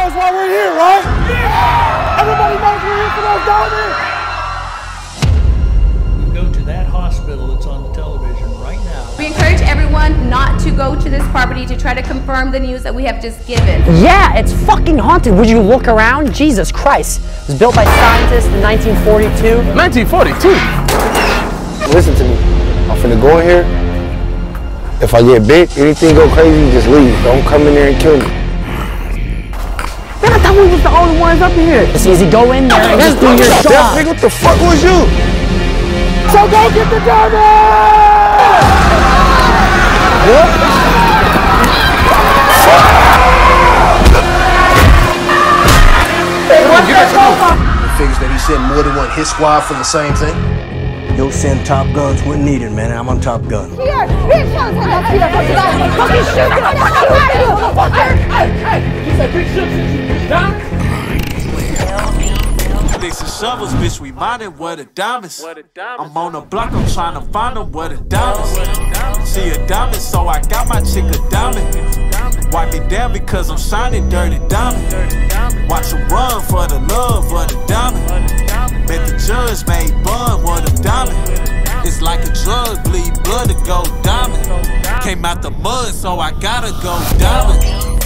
knows why we're here, right? Yeah! Everybody knows we're here for those dollars. You go to that hospital that's on the television right now. We encourage everyone not to go to this property to try to confirm the news that we have just given. Yeah, it's fucking haunted. Would you look around? Jesus Christ. It was built by scientists in 1942. 1942? Listen to me. I'm finna go in here. If I get bit, anything go crazy, just leave. Don't come in there and kill me. Man, I thought we was the only ones up here. It's easy, go in there and just do your job. Nigga, what the fuck was you? So go get the diamond! What? It figures that he sent more than one hit squad for the same thing. You'll send top guns when needed, man. I'm on Top Gun. They some shovels, bitch. We mining where the diamonds. I'm on the block, I'm trying to find them where the diamonds. She a diamond, so I got my chick a diamond. Wipe me down because I'm shining, dirty diamond. Watch her run for the love of the diamond. Met the judge, made bud, what a diamond. It's like a drug, bleed blood to go diamond. Came out the mud, so I gotta go diamond.